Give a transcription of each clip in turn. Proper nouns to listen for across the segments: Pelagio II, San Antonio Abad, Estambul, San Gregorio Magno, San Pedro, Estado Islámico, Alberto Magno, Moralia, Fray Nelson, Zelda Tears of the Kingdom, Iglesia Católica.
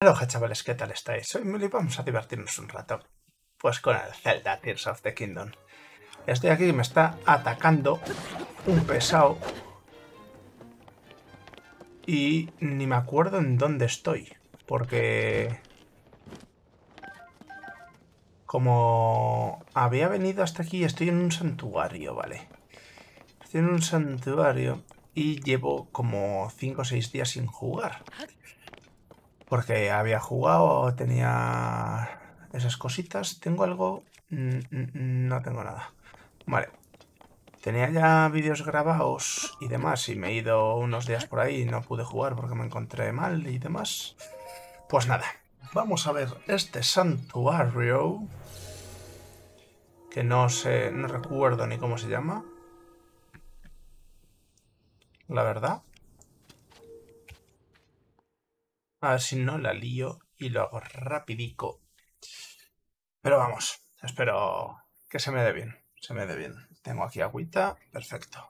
Hola chavales, ¿qué tal estáis? Soy Mili y vamos a divertirnos un rato. Pues con el Zelda Tears of the Kingdom. Estoy aquí y me está atacando un pesado. Y ni me acuerdo en dónde estoy. Porque... como había venido hasta aquí, estoy en un santuario, ¿vale? Estoy en un santuario y llevo como 5 o 6 días sin jugar. Porque había jugado, tenía esas cositas. ¿Tengo algo? No tengo nada. Vale. Tenía ya vídeos grabados y demás. Y me he ido unos días por ahí y no pude jugar porque me encontré mal y demás. Pues nada. Vamos a ver este santuario. Que no sé, no recuerdo ni cómo se llama. La verdad. A ver si no la lío y lo hago rapidico. Pero vamos, espero que se me dé bien. Se me dé bien. Tengo aquí agüita. Perfecto.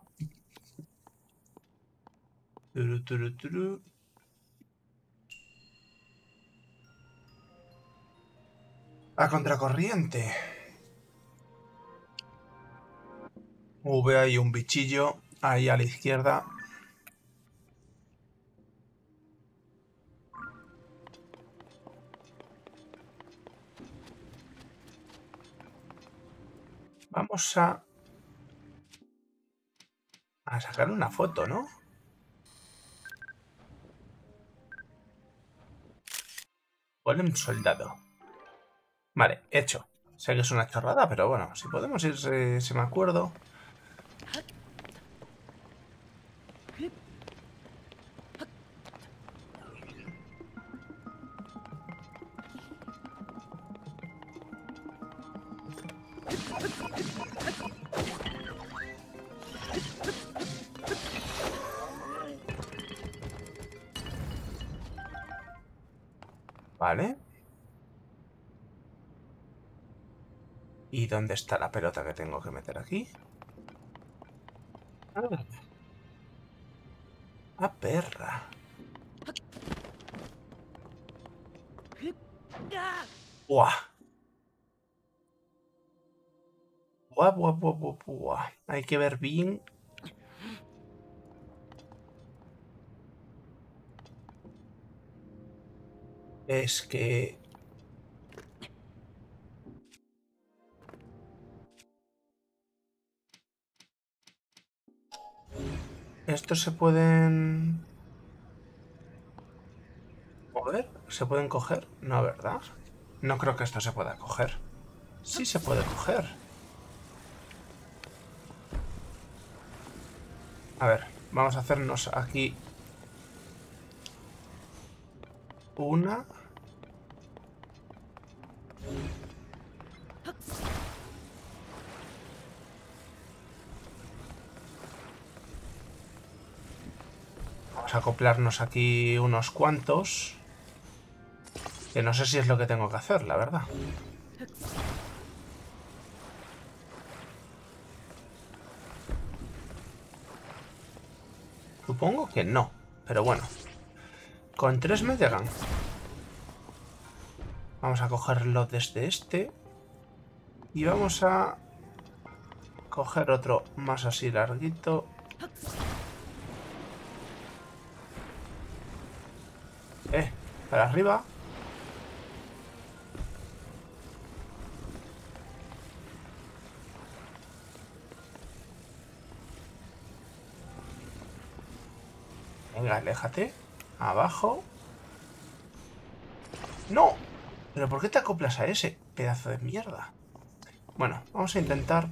A contracorriente. Ve ahí un bichillo. Ahí a la izquierda. Vamos a sacar una foto, ¿no? Golem soldado. Vale, hecho. Sé que es una chorrada, pero bueno, si podemos ir, si me acuerdo. Vale. ¿Y dónde está la pelota que tengo que meter aquí? Ah, perra. Buah. Buah, buah, buah, buah, buah. Hay que ver bien. Es que... estos se pueden... ¿mover? ¿Se pueden coger? No, ¿verdad? No creo que esto se pueda coger. Sí se puede coger. A ver, vamos a hacernos aquí... una... vamos a acoplarnos aquí unos cuantos. Que no sé si es lo que tengo que hacer, la verdad. Supongo que no, pero bueno. Con 3 me llegan. Vamos a cogerlo desde este. Y vamos a coger otro más así larguito. Para arriba. Venga, aléjate. Abajo. ¡No! ¿Pero por qué te acoplas a ese pedazo de mierda? Bueno, vamos a intentar...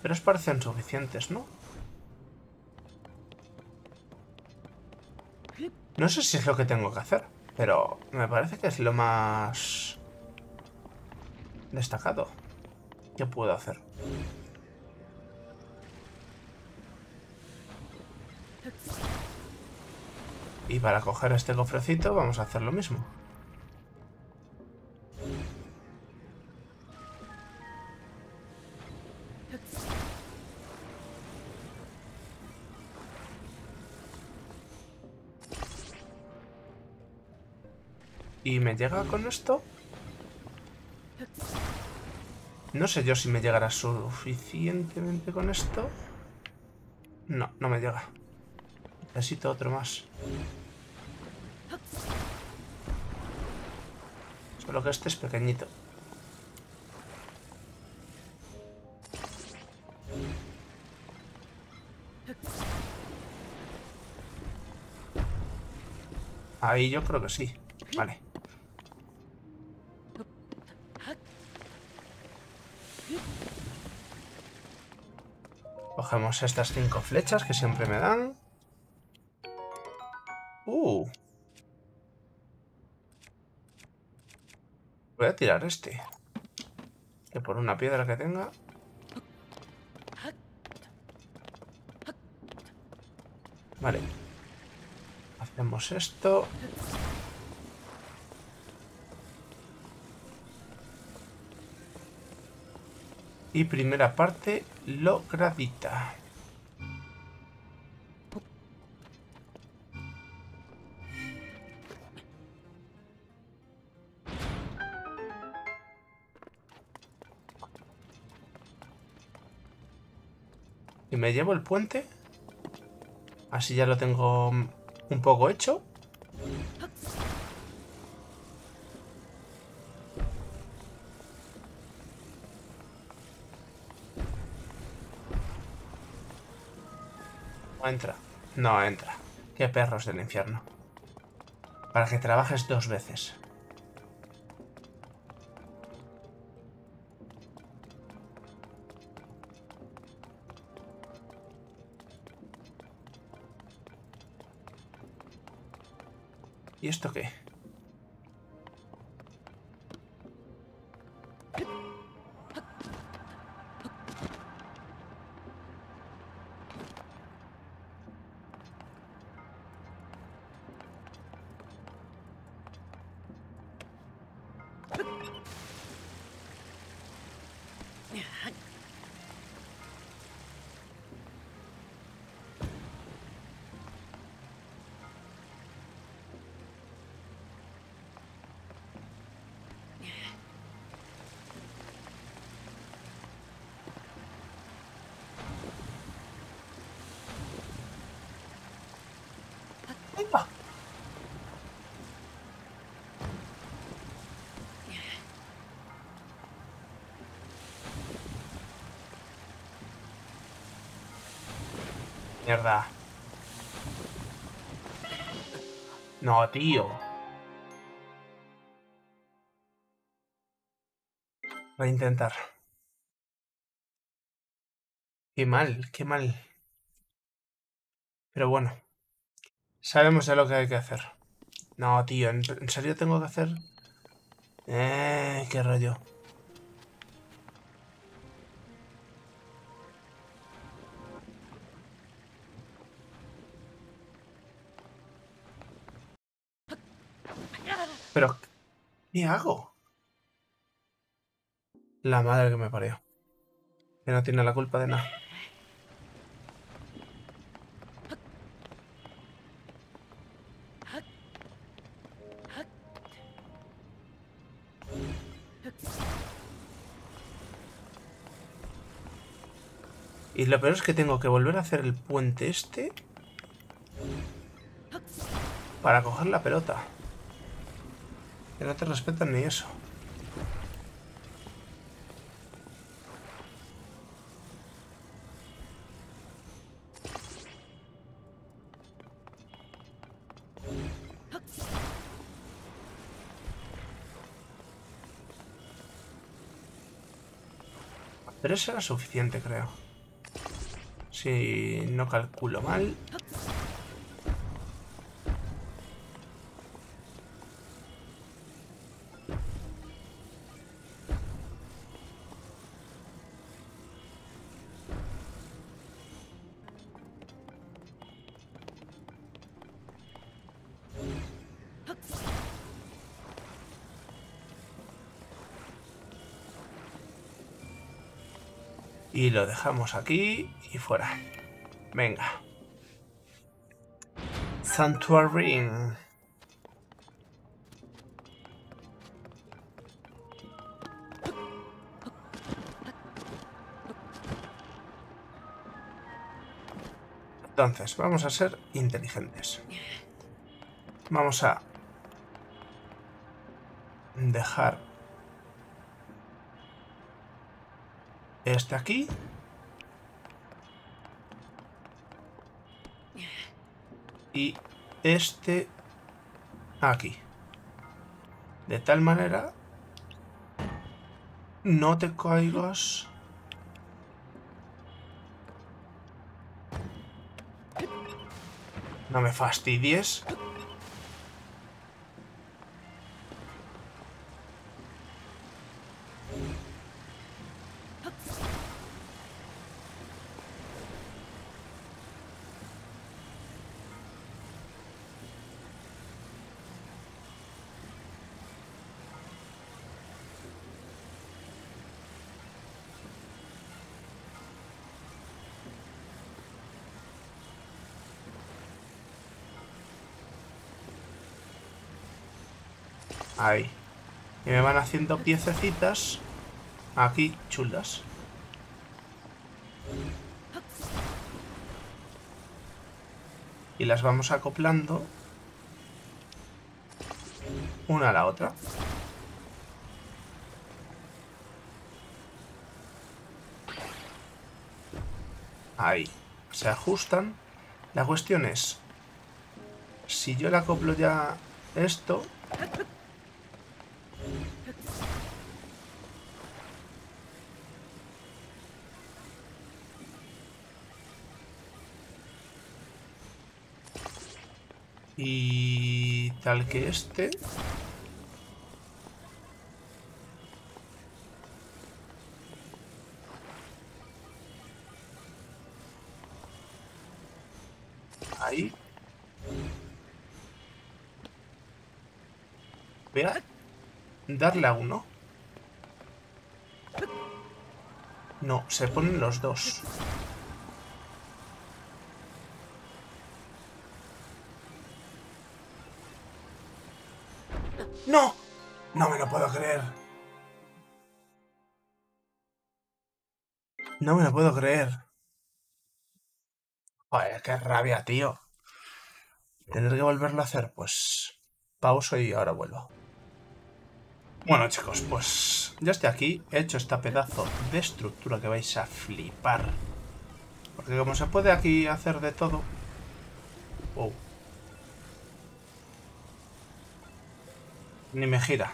pero os parecen suficientes, ¿no? No sé si es lo que tengo que hacer, pero me parece que es lo más destacado que puedo hacer. Y para coger este cofrecito vamos a hacer lo mismo. ¿Y me llega con esto? No sé yo si me llegará suficientemente con esto. No, no me llega. Necesito otro más. Solo que este es pequeñito. Ahí yo creo que sí. Vale. Cogemos estas 5 flechas que siempre me dan. Voy a tirar este. Que por una piedra que tenga. Vale. Hacemos esto. Y primera parte logradita. Y me llevo el puente. Así ya lo tengo un poco hecho. Entra. No entra. Qué perros del infierno. Para que trabajes 2 veces. ¿Y esto qué? Mierda. No, tío. Voy a intentar. Qué mal, qué mal. Pero bueno. Sabemos ya lo que hay que hacer. No, tío, ¿en serio tengo que hacer? Qué rollo. Pero, ¿qué hago? La madre que me parió. Que no tiene la culpa de nada. Y lo peor es que tengo que volver a hacer el puente este para coger la pelota. Que no te respetan ni eso. Pero eso era suficiente, creo. Si no calculo mal. Y lo dejamos aquí y fuera. Venga. Sanctuary Ring. Entonces, vamos a ser inteligentes. Vamos a dejar este aquí. Y este aquí. De tal manera, no te caigas. No me fastidies. Ahí. Y me van haciendo piececitas aquí chulas. Y las vamos acoplando una a la otra. Ahí. Se ajustan. La cuestión es, si yo le acoplo ya esto, y tal que este ahí voy a darle a uno. No, se ponen los dos. ¡No! No me lo puedo creer. No me lo puedo creer. Joder, qué rabia, tío. Tener que volverlo a hacer, pues pauso y ahora vuelvo. Bueno, chicos, pues ya estoy aquí. He hecho esta pedazo de estructura que vais a flipar. Porque como se puede aquí hacer de todo... Oh. Ni me gira.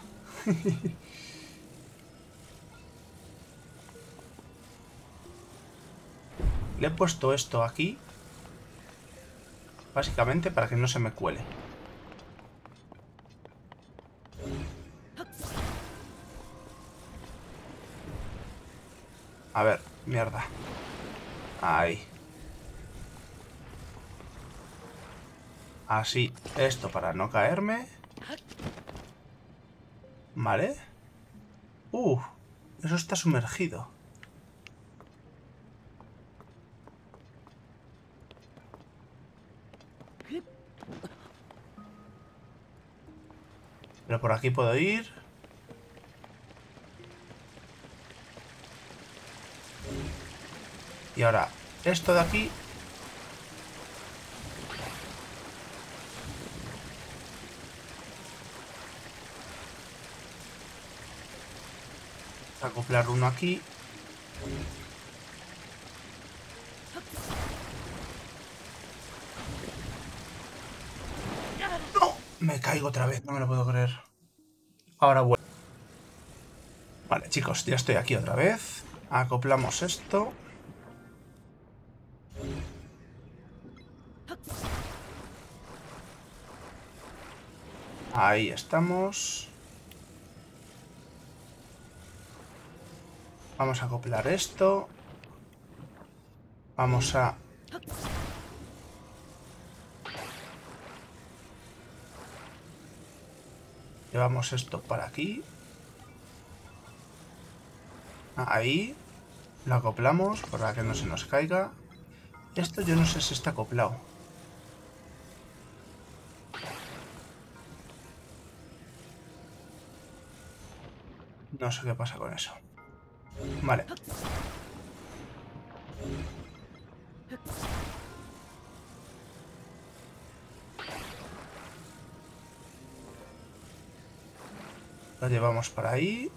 Le he puesto esto aquí. Básicamente para que no se me cuele. A ver, mierda. Ahí. Así, esto para no caerme. Vale. Eso está sumergido. Pero por aquí puedo ir. Y ahora, esto de aquí... acoplar uno aquí. ¡No! Me caigo otra vez, no me lo puedo creer. Ahora vuelvo. Vale, chicos, ya estoy aquí otra vez. Acoplamos esto. Ahí estamos. Vamos a acoplar esto. Vamos a... llevamos esto para aquí. Ahí. Lo acoplamos para que no se nos caiga. Esto yo no sé si está acoplado. No sé qué pasa con eso. Vale. La llevamos para ahí.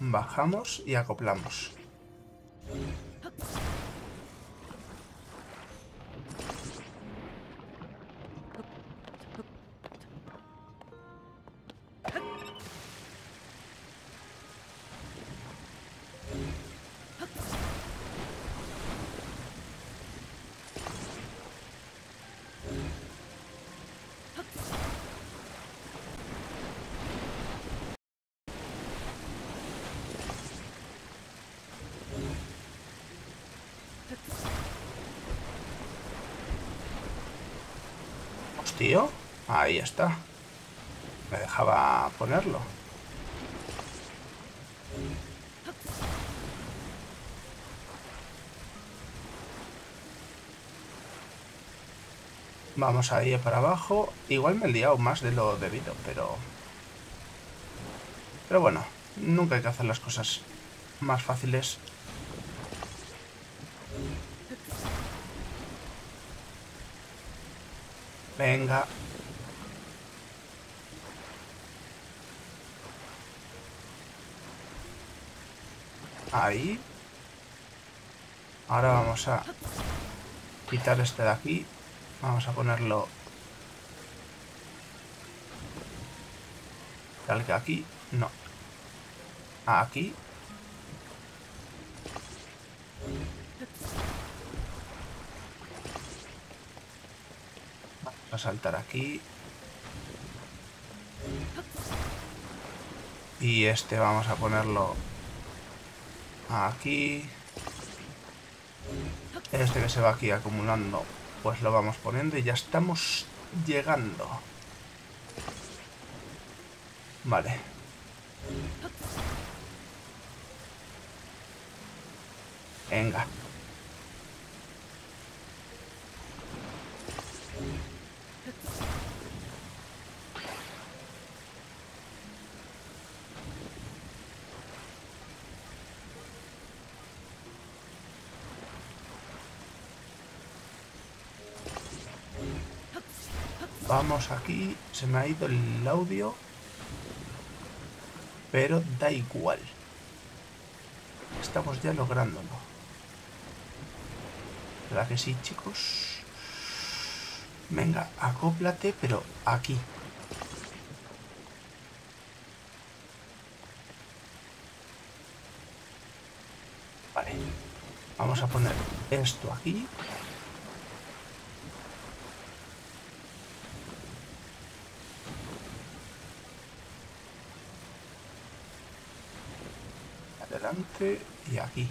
Bajamos y acoplamos. Tío, ahí está. Me dejaba ponerlo. Vamos ahí para abajo. Igual me he liado más de lo debido, pero bueno, nunca hay que hacer las cosas más fáciles. Venga. Ahí. Ahora vamos a quitar este de aquí. Vamos a ponerlo tal que aquí. No. Aquí. A saltar aquí. Y este vamos a ponerlo aquí. Este que se va aquí acumulando, pues lo vamos poniendo y ya estamos llegando. Vale. Venga. Vamos aquí, se me ha ido el audio, pero da igual. Estamos ya lográndolo. ¿Verdad que sí, chicos? Venga, acóplate, pero aquí. Vale. Vamos a poner esto aquí. Y aquí.